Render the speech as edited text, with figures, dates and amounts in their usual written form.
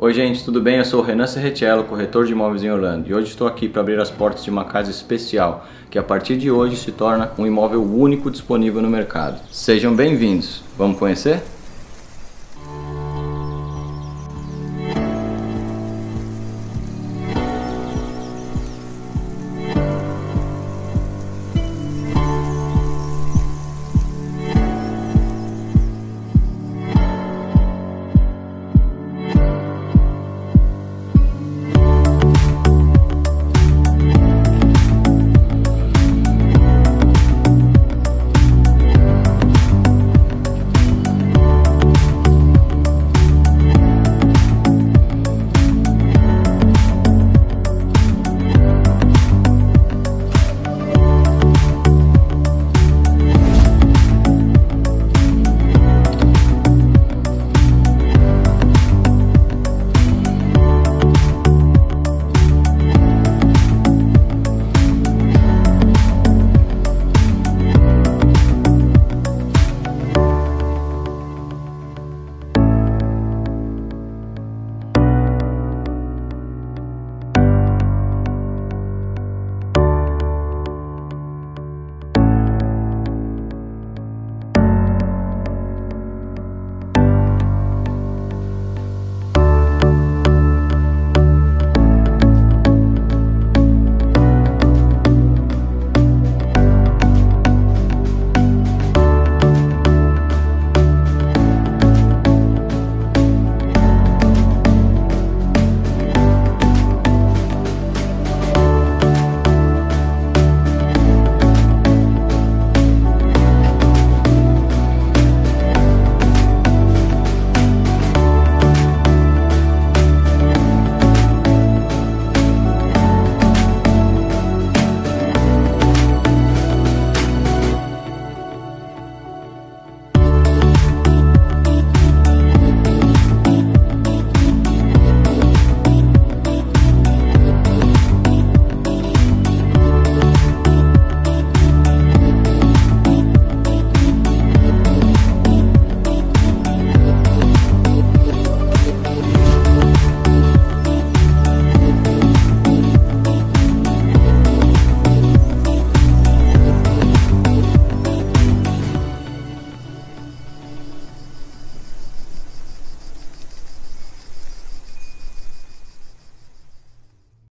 Oi gente, tudo bem? Eu sou o Renan Serretiello, corretor de imóveis em Orlando, e hoje estou aqui para abrir as portas de uma casa especial, que a partir de hoje se torna um imóvel único disponível no mercado. Sejam bem-vindos, vamos conhecer?